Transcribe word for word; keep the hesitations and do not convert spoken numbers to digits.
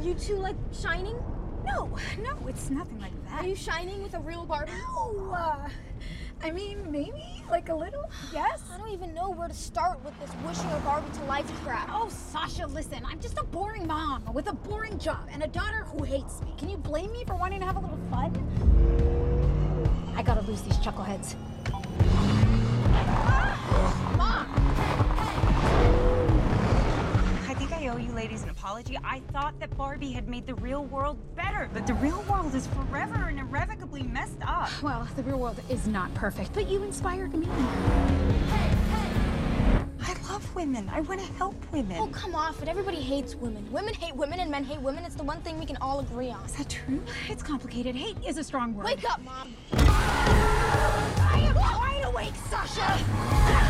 Are you two, like, shining? No, no, it's nothing like that. Are you shining with a real Barbie? No! Uh, I mean, maybe? Like a little? Yes? I don't even know where to start with this wishing a Barbie to life crap. Oh, Sasha, listen, I'm just a boring mom with a boring job and a daughter who hates me. Can you blame me for wanting to have a little fun? I gotta lose these chuckleheads. Ah! Mom! I think I owe you ladies an apology. I thought that Barbie had made the real world better, but the real world is forever and irrevocably messed up. Well, the real world is not perfect, but you inspired me. Hey, hey! I love women. I want to help women. Oh, come off it. Everybody hates women. Women hate women and men hate women. It's the one thing we can all agree on. Is that true? It's complicated. Hate is a strong word. Wake up, Mom! I am wide awake, Sasha!